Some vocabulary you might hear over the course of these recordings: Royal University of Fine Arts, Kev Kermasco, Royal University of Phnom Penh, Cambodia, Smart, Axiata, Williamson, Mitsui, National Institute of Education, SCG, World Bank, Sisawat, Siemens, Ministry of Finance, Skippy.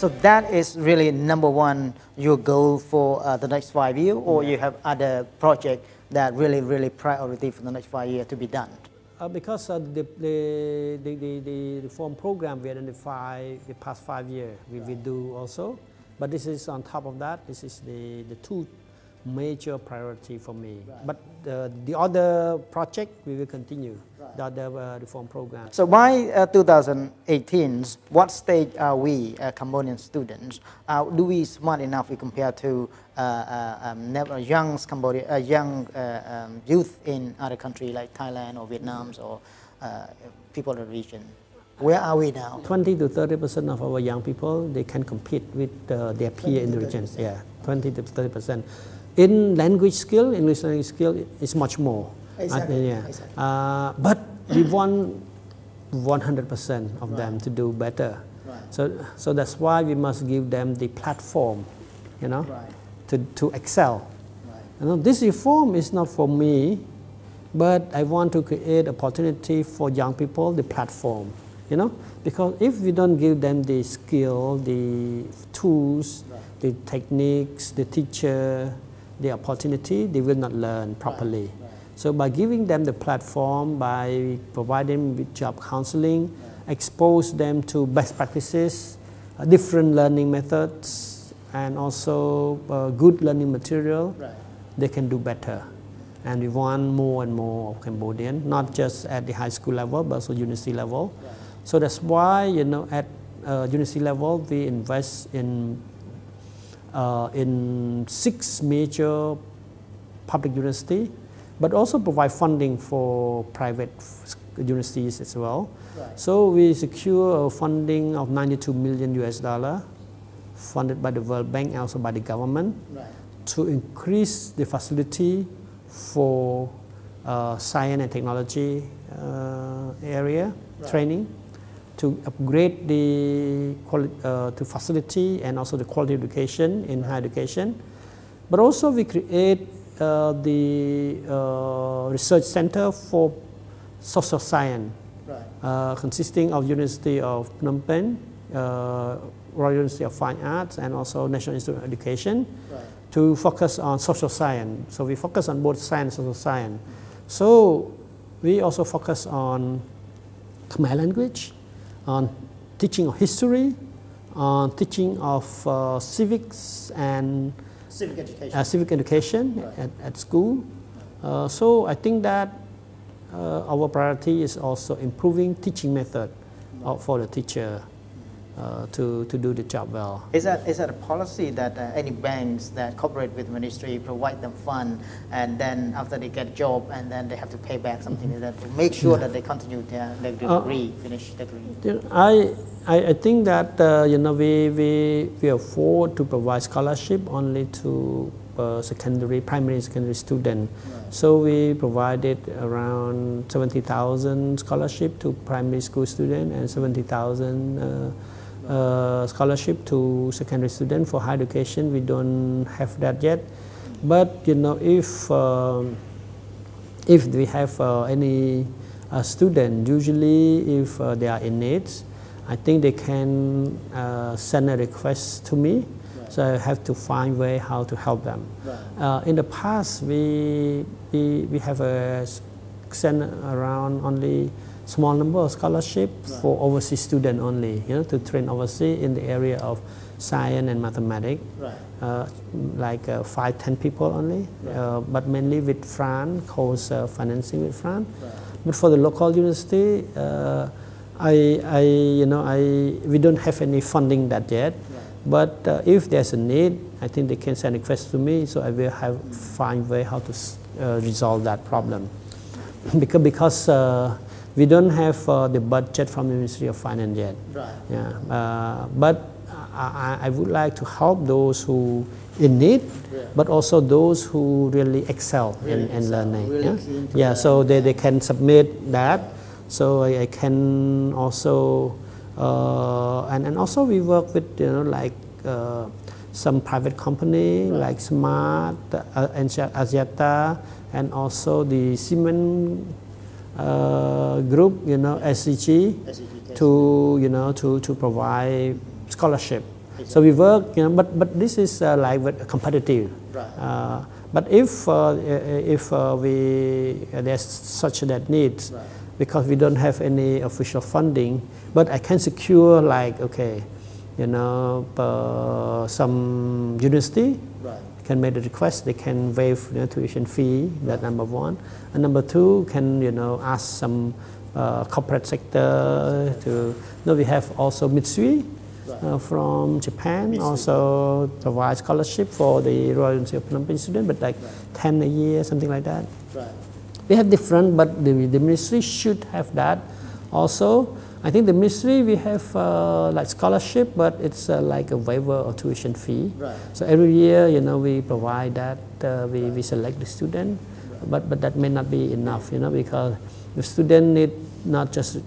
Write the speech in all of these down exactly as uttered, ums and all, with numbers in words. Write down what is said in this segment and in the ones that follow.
So that is really number one, your goal for uh, the next five years, or yeah. you have other project that really, really priority for the next five years to be done? Uh, because uh, the, the, the, the reform program we identify the past five years, we right. will do also. But this is on top of that, this is the, the two major priority for me. Right. But uh, the other project, we will continue, right. the other uh, reform program. So by uh, two thousand eighteen, what stage are we, uh, Cambodian students? Uh, do we smart enough we compare to uh, uh, um, young, Cambodia, uh, young uh, um, youth in other countries like Thailand or Vietnam or uh, people in the region? Where are we now? twenty to thirty percent of our young people, they can compete with uh, their peer in the region. Yeah, twenty to thirty percent. In language skill, in listening skill, it's much more. Exactly. Yeah. Exactly. Uh, but we want one hundred percent of right. them to do better. Right. So, so that's why we must give them the platform, you know, right. to, to excel. Right. You know, this reform is not for me, but I want to create opportunity for young people, the platform. You know, because if we don't give them the skill, the tools, right. the techniques, the teacher, the opportunity, they will not learn properly. Right. Right. So by giving them the platform, by providing with job counseling, right. expose them to best practices, uh, different learning methods, and also uh, good learning material, right. they can do better. And we want more and more of Cambodian, not just at the high school level, but also university level. Right. So that's why, you know, at uh, university level, we invest in uh, in six major public universities, but also provide funding for private universities as well. Right. So we secure a funding of ninety-two million U S dollars, funded by the World Bank, also by the government, right. to increase the facility for uh, science and technology uh, area right. training, to upgrade the uh, to facility and also the quality education in higher education. But also we create uh, the uh, research center for social science, right. uh, consisting of University of Phnom Penh, uh, Royal University of Fine Arts, and also National Institute of Education, right. to focus on social science. So we focus on both science and social science. So we also focus on Khmer language, on teaching of history, on teaching of uh, civics and civic education, uh, civic education right. at, at school. Uh, so I think that uh, our priority is also improving teaching method uh, for the teacher uh, to, to do the job well. Is that, is that a policy that uh, any banks that cooperate with ministry provide them fund, and then after they get a job and then they have to pay back something mm-hmm. like that to make sure yeah. that they continue their, their degree, uh, finish degree? I, I think that uh, you know, we, we, we afford to provide scholarship only to uh, secondary, primary and secondary students. Right. So we provided around seventy thousand scholarship to primary school students and seventy thousand Uh, scholarship to secondary student. For higher education, we don't have that yet. But you know, if uh, if we have uh, any uh, student, usually if uh, they are in need, I think they can uh, send a request to me. Right. So I have to find way how to help them. Right. Uh, in the past, we we we have uh, sent around only small number of scholarship right. for overseas student only, you know, to train overseas in the area of science and mathematics, right. uh, like uh, five, ten people only, right. uh, but mainly with France, cause uh, financing with France. Right. But for the local university, uh, I, I, you know, I, we don't have any funding that yet. Right. But uh, if there's a need, I think they can send a request to me, so I will have find way how to uh, resolve that problem, because because. Uh, We don't have uh, the budget from the Ministry of Finance yet. Right. Yeah. Uh, but I, I would like to help those who in need, yeah. but also those who really excel really in, in excel. learning. Really yeah, yeah learn. So they, they can submit that. Yeah. So I, I can also, uh, and, and also we work with, you know, like uh, some private company, right. like Smart, uh, Axiata, and also the Siemens Uh, group, you know, S C G, to you know to to provide scholarship. So we work, you know, but but this is uh, like competitive. Right. Uh, but if uh, if uh, we uh, there's such that need, right. because we don't have any official funding, but I can secure like okay, you know, uh, some university. Right. Can make the request. They can waive the you know, tuition fee. That number one, and number two, can you know ask some uh, corporate sector to. You know, we have also Mitsui uh, from Japan Mitsui. also provide scholarship for the Royal University of Phnom Penh student, but like right. ten a year, something like that. Right. We have different, but the, the ministry should have that. Also, I think the ministry we have uh, like scholarship, but it's uh, like a waiver or tuition fee. Right. So every year, you know, we provide that. Uh, we right. we select the student, right. but but that may not be enough, you know, because the student need not just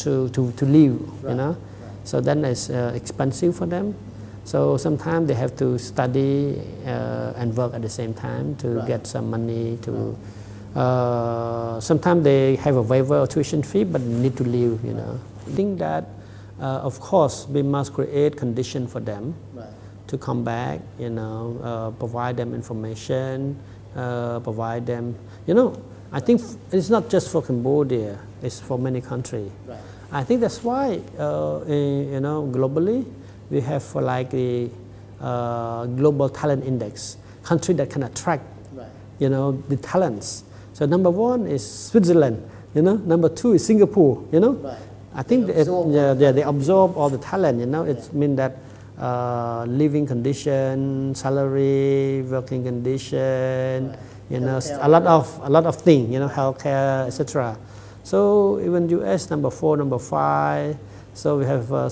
to to to live, right. you know. Right. So then it's uh, expensive for them. So sometimes they have to study uh, and work at the same time to right. get some money to. Right. Uh, sometimes they have a waiver or tuition fee, but need to live, you know. I think that, uh, of course, we must create condition for them right. to come back, you know, uh, provide them information, uh, provide them, you know, I think it's not just for Cambodia, it's for many countries. Right. I think that's why, uh, in, you know, globally, we have for like the uh, global talent index, country that can attract, right. you know, the talents. So number one is Switzerland, you know, number two is Singapore, you know. Right. I think they absorb, it, yeah, they, they absorb all the talent, you know, it yeah. means that uh, living condition, salary, working condition, right. you healthcare, know, a lot of a lot of things, you know, healthcare, et cetera. So even U S number four, number five. So we have uh,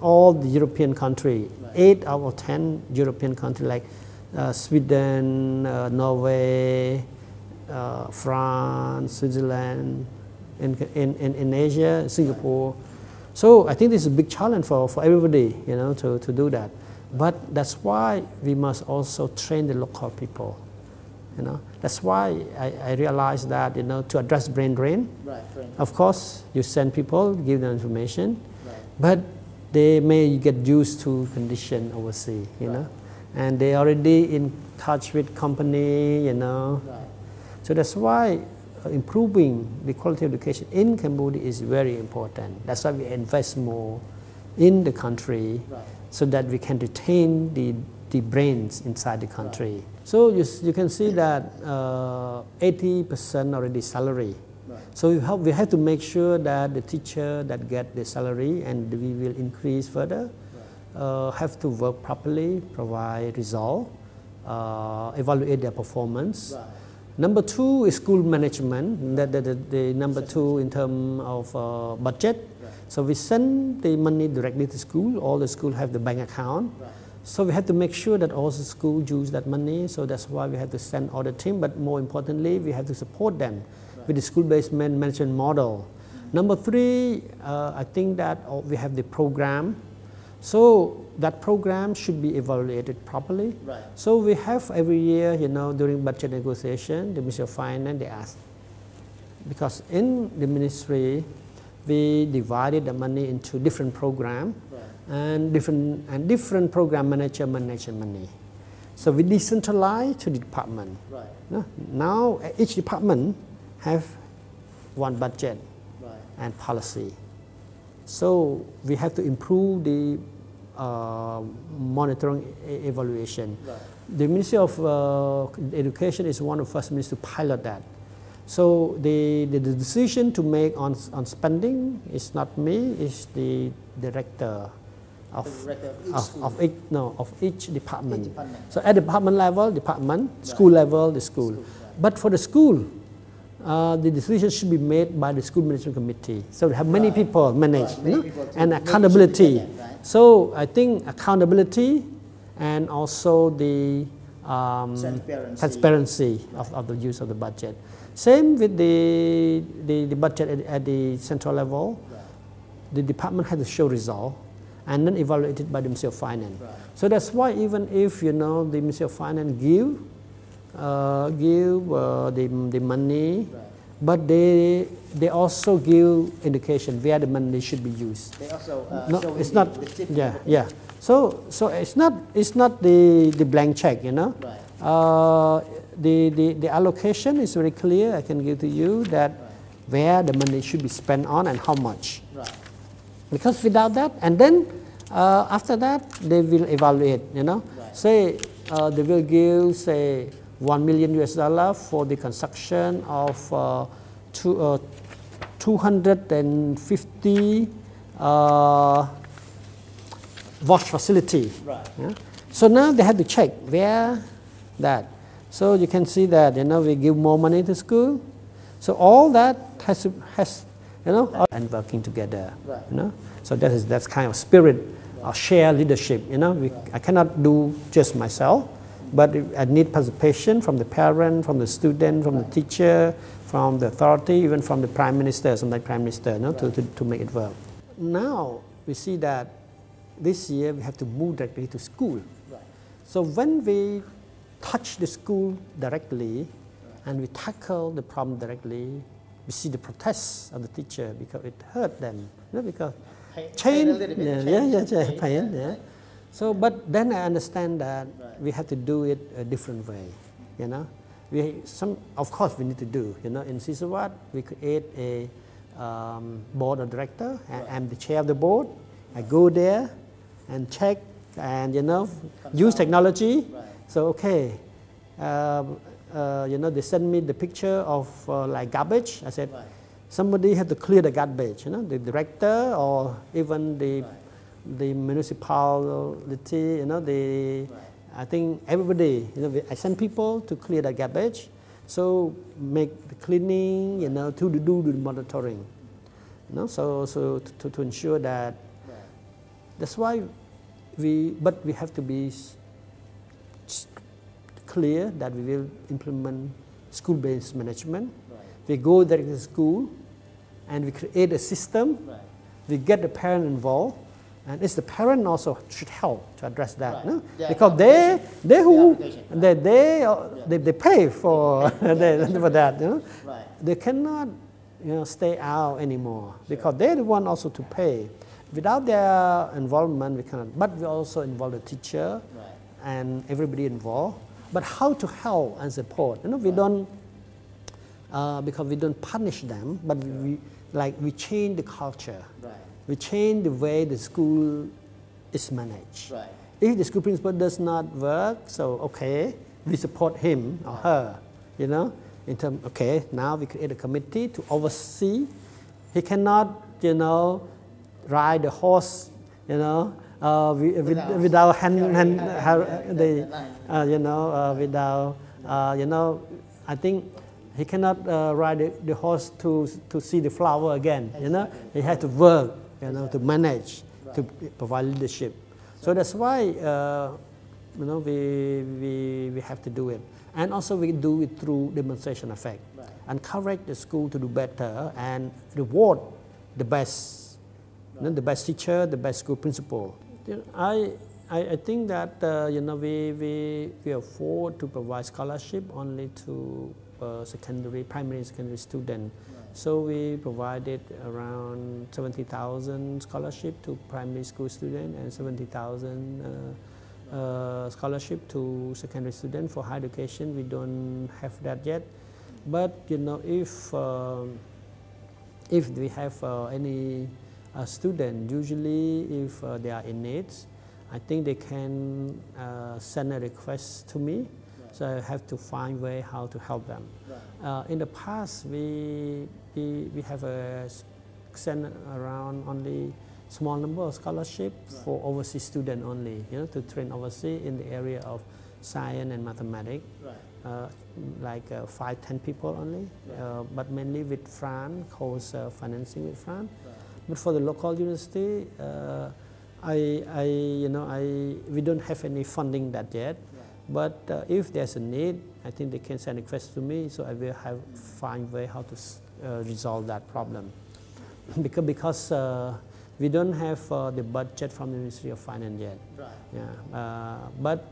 all the European country, right. eight out of ten European country like uh, Sweden, uh, Norway, uh, France, Switzerland. In, in, in Asia, Singapore. So I think this is a big challenge for, for everybody, you know, to, to do that. But that's why we must also train the local people, you know. That's why I, I realized that, you know, to address brain drain, right, of course, you send people, give them information, right. but they may get used to condition overseas, you right. know. And they already in touch with company, you know. Right. So that's why improving the quality of education in Cambodia is very important. That's why we invest more in the country right. so that we can retain the, the brains inside the country. Right. So you, you can see that uh, eighty percent already salary. Right. So we have, we have to make sure that the teacher that get the salary and we will increase further, right. uh, have to work properly, provide result, uh, evaluate their performance. Right. Number two is school management, the, the, the, the number two in terms of uh, budget. Right. So we send the money directly to school, all the schools have the bank account. Right. So we have to make sure that all the schools use that money, so that's why we have to send all the team, but more importantly, we have to support them right. with the school-based management model. Mm-hmm. Number three, uh, I think that we have the program. So that program should be evaluated properly. Right. So we have every year, you know, during budget negotiation, the Ministry of Finance, they ask. Because in the ministry, we divided the money into different programs, right. and different and different program manager manage money. So we decentralize to the department. Right. Now each department have one budget right. and policy. So we have to improve the uh, monitoring e evaluation. Right. The Ministry of uh, Education is one of the first ministries to pilot that. So the, the decision to make on, on spending is not me, it's the director of, the director of, each, of, of, each, no, of each, department. each department. So at department level, department, right. school level, the school. school right. But for the school, Uh, the decision should be made by the school management committee. So we have many right. people manage, right. many you know? people and accountability. That, right? So I think accountability and also the um, transparency, transparency right. of, of the use of the budget. Same with the, the, the budget at, at the central level. Right. The department has to show result and then evaluated by the Ministry of Finance. Right. So that's why even if, you know, the Ministry of Finance give Uh, give uh, the, the money, right. But they they also give education where the money should be used. They also uh, no, it's not yeah yeah. So so it's not it's not the the blank check, you know. Right. Uh, the the the allocation is very clear. I can give to you that right. where the money should be spent on and how much. Right. Because without that, and then uh, after that they will evaluate, you know. Right. Say uh, they will give say. one million U S dollar for the construction of uh, two, uh, two hundred fifty uh, wash facility. Right. Yeah? So now they have to check where that. So you can see that, you know, we give more money to school. So all that has, has you know, and working together. Right. You know? So that is that kind of spirit right. of shared leadership. You know, we, right. I cannot do just myself. But I need participation from the parent, from the student, from right. the teacher, from the authority, even from the prime minister, sometimes prime minister, no, right. to, to, to make it work. Now we see that this year we have to move directly to school. Right. So when we touch the school directly right. and we tackle the problem directly, we see the protests of the teacher because it hurt them. You know, because pain, change, pain bit, yeah, change, yeah, yeah, yeah, pain, yeah. Right. So, but then I understand that right. we have to do it a different way, you know. We some, of course, we need to do, you know. In Sisawat, we create a um, board of director. Right. I, I'm the chair of the board. Right. I go there and check and you know use technology. Right. So okay, uh, uh, you know they send me the picture of uh, like garbage. I said right. somebody had to clear the garbage, you know, the director or even the. Right. the municipality, you know, the, right. I think everybody, you know, I send people to clear the garbage, so make the cleaning, right. you know, to do the monitoring, you know, so, so to, to ensure that, right. that's why we, but we have to be clear that we will implement school-based management. Right. We go there to the school and we create a system, right. we get the parent involved, and it's the parent also should help to address that, right. no? yeah, because they, they who, they, they, yeah. they, they pay for, yeah. they, for that, you know? Right. They cannot, you know, stay out anymore sure. because they want also to pay. Without their involvement, we cannot. But we also involve the teacher right. and everybody involved. But how to help and support? You know, we right. don't, uh, because we don't punish them, but sure. we like we change the culture. Right. We change the way the school is managed. Right. If the school principal does not work, so okay, we support him or her, you know, in terms, okay, now we create a committee to oversee. He cannot, you know, ride the horse, you know, uh, without, without hand, hand, hand the, uh, you know, uh, without, uh, you know, I think, he cannot uh, ride the, the horse to, to see the flower again, you know. He had to work, you know, to manage, right. to provide leadership. So that's why, uh, you know, we, we, we have to do it. And also we do it through demonstration effect. Right. Encourage the school to do better and reward the best, right. you know, the best teacher, the best school principal. I, I, I think that, uh, you know, we, we, we afford to provide scholarship only to Uh, secondary, primary and secondary student. Right. So we provided around seventy thousand scholarship to primary school student and seventy thousand uh, uh, scholarship to secondary student for higher education. We don't have that yet. But you know, if uh, if we have uh, any uh, student, usually if uh, they are in needs, I think they can uh, send a request to me. So I have to find way how to help them. Right. Uh, in the past, we, we, we have a, sent around only small number of scholarships right. for overseas students only, you know, to train overseas in the area of science and mathematics, right. uh, like uh, five, ten people only, right. uh, but mainly with France, cause uh, financing with France. Right. But for the local university, uh, I, I, you know, I, we don't have any funding that yet. But uh, if there's a need, I think they can send a request to me, so I will have find way how to uh, resolve that problem. because because uh, we don't have uh, the budget from the Ministry of Finance yet. Right. Yeah. Uh, but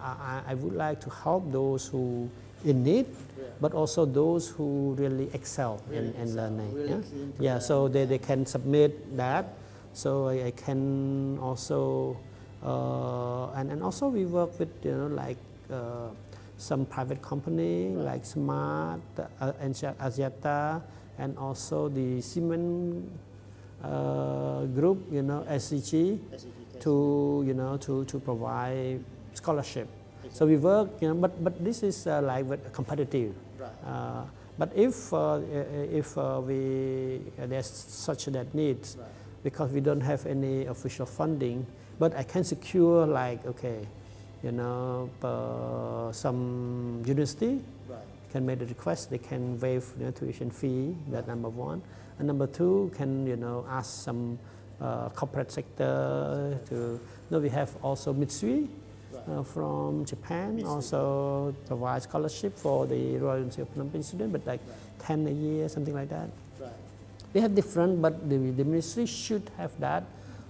I, I would like to help those who in need, yeah. but also those who really excel really in, in excel. learning. Really yeah, yeah so they, they can submit that. So I, I can also, uh, and, and also we work with, you know, like uh, some private company, right. like Smart, uh, Axiata, and also the Siemens uh, group, you know, S C G, to, you know, to, to provide scholarship. Exactly. So we work, you know, but, but this is uh, like competitive. Right. Uh, but if, uh, if uh, we, uh, there's such that needs, right. because we don't have any official funding, but I can secure like, okay, you know, uh, some university right. can make the request, they can waive, you know, tuition fee, that right. number one. And number two, can, you know, ask some uh, corporate sector to, you know, we have also Mitsui right. uh, from Japan, Mitsui. also provide scholarship for the Royal University of Phnom Penh student, but like right. ten a year, something like that. Right. We have different, but the, the ministry should have that.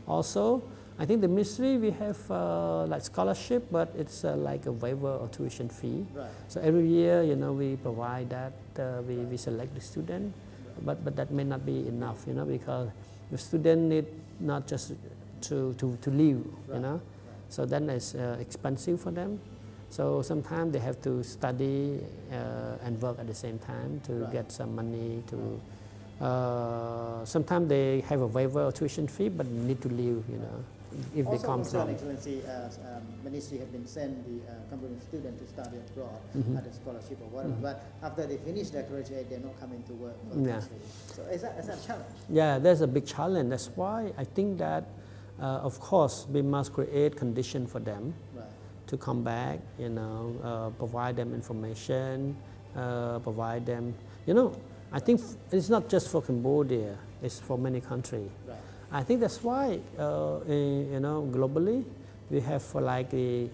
Also, I think the ministry, we have uh, like scholarship, but it's uh, like a waiver or tuition fee. Right. So every year, you know, we provide that, uh, we, right. we select the student, right. but, but that may not be enough, you know, because the student need not just to, to, to live, right. you know. Right. So then it's uh, expensive for them. So sometimes they have to study uh, and work at the same time to right. get some money to, right. Uh, sometimes they have a waiver or tuition fee, but need to leave, you know, if also they come from. Also, Excellency, as um, ministry have been sent the uh, Cambodian student to study abroad mm-hmm. at a scholarship or whatever, mm-hmm. but after they finish their graduate, they're not coming to work for the yeah. country. So is that, is that a challenge? Yeah, that's a big challenge. That's why I think that, uh, of course, we must create condition for them right. to come back, you know, uh, provide them information, uh, provide them, you know, I think it's not just for Cambodia, it's for many countries. Right. I think that's why, uh, in, you know, globally, we have uh, like a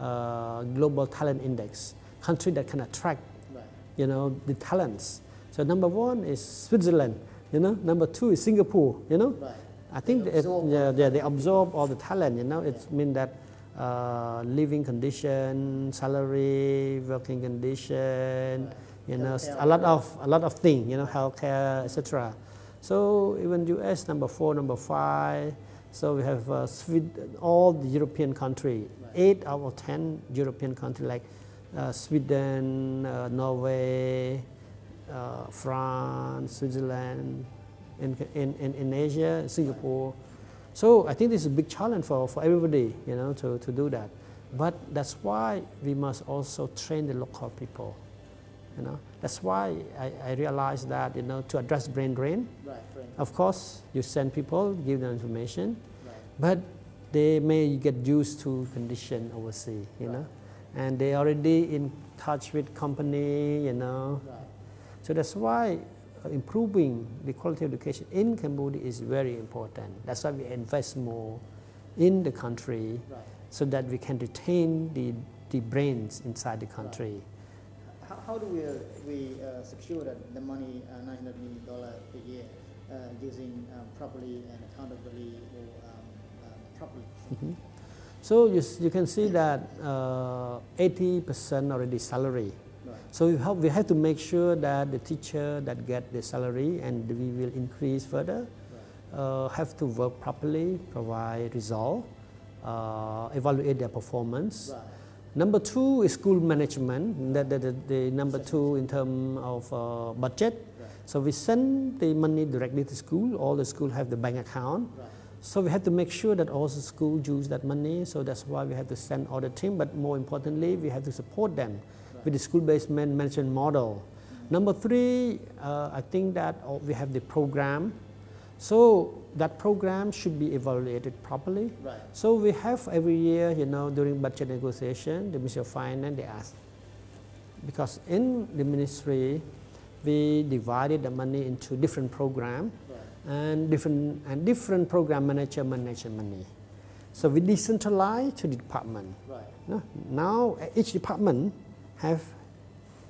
uh, global talent index, country that can attract, right. you know, the talents. So number one is Switzerland, you know, number two is Singapore, you know. Right. I think they, it, absorb, yeah, yeah, they absorb all the talent, you know, it yeah. means that uh, living condition, salary, working condition, right. you know, a lot of a lot of things, you know, healthcare, et cetera. So even U S number four, number five. So we have uh, all the European country, right. eight out of ten European country like uh, Sweden, uh, Norway, uh, France, Switzerland, in in in Asia, Singapore. Right. So I think this is a big challenge for for everybody, you know, to to do that. But that's why we must also train the local people. You know, that's why I, I realized that, you know, to address brain drain, right, brain. of course, you send people, give them information, right. but they may get used to condition overseas, you right. know, and they already in touch with company, you know. Right. So that's why improving the quality of education in Cambodia is very important. That's why we invest more in the country right. so that we can retain the, the brains inside the country. Right. How do we, uh, we uh, secure that the money, uh, nine hundred million dollars per year, uh, using um, properly and accountably or um, uh, properly? Mm-hmm. So you, you can see that uh, eighty percent already salary. Right. So we have, we have to make sure that the teacher that get the salary and we will increase further, right. uh, have to work properly, provide result, uh, evaluate their performance. Right. Number two is school management, the, the, the, the number two in terms of uh, budget. Right. So we send the money directly to school, all the schools have the bank account. Right. So we have to make sure that all the schools use that money, so that's why we have to send all the team, but more importantly, we have to support them right. with the school-based management model. Mm-hmm. Number three, uh, I think that we have the program. So that program should be evaluated properly. Right. So we have every year, you know, during budget negotiation, the Ministry of Finance, they ask. Because in the ministry, we divided the money into different programs, right. and different and different program manager manage money. So we decentralize to the department. Right. No? Now each department have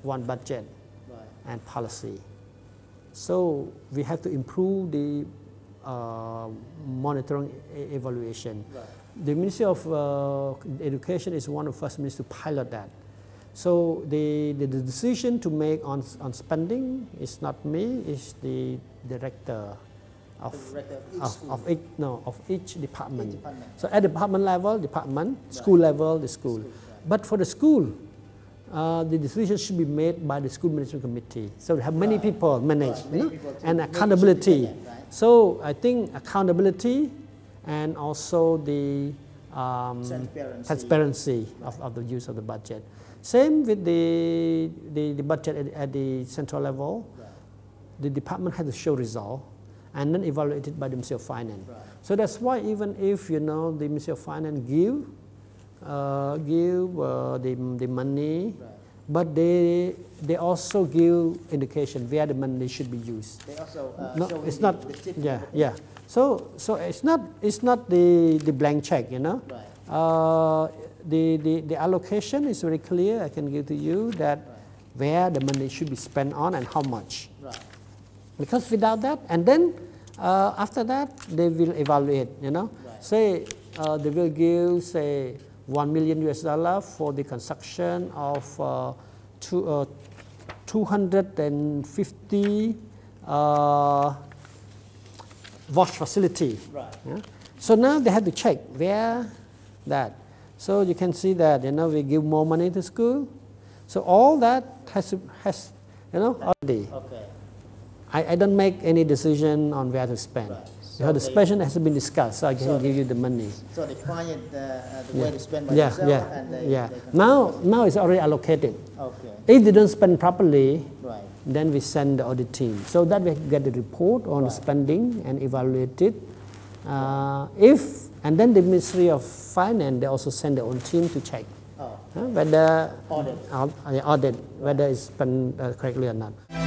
one budget right. and policy. So we have to improve the uh, monitoring e evaluation. Right. The Ministry of uh, Education is one of the first ministries to pilot that. So the, the, the decision to make on, on spending is not me, it's the director of, the director of, each, of, of, each, no, of each, department. each department. So at department level, department, right. school level, the school. school right. But for the school, uh, the decision should be made by the school management committee. So we have many right. people manage right. many you know? people and accountability. That, right? So I think accountability and also the um, transparency, transparency right. of, of the use of the budget. Same with the, the, the budget at, at the central level, right. the department has to show result and then evaluated by the Ministry of Finance. Right. So that's why even if you know the Ministry of Finance give, uh, give uh, the, the money, right. but they, they also give indication where the money should be used. They also uh, no, show it's not, the yeah, yeah. So, so it's not, it's not the, the blank check, you know. Right. Uh, The, the, the allocation is very clear. I can give to you that right. where the money should be spent on and how much. Right. Because without that, and then uh, after that, they will evaluate, you know. Right. Say, uh, they will give, say, one million U S dollar for the construction of uh, two, uh, two hundred fifty uh, wash facility. Right. Yeah? So now they have to check where that. So you can see that, you know, we give more money to school. So all that has, has you know, already. Okay. I, I don't make any decision on where to spend. Right. So you know, the spending has been discussed, so I can so give the, you the money. So they find uh, uh, the yeah. way to spend by yeah, yourself yeah, and they, yeah. they now, the now it's already allocated. Okay. If they don't spend properly, right. then we send the audit team. So that we get the report on right. the spending and evaluate it. Uh, if And then the Ministry of Finance, they also send their own team to check oh. uh, whether audit, uh, audit whether it's spent uh, correctly or not.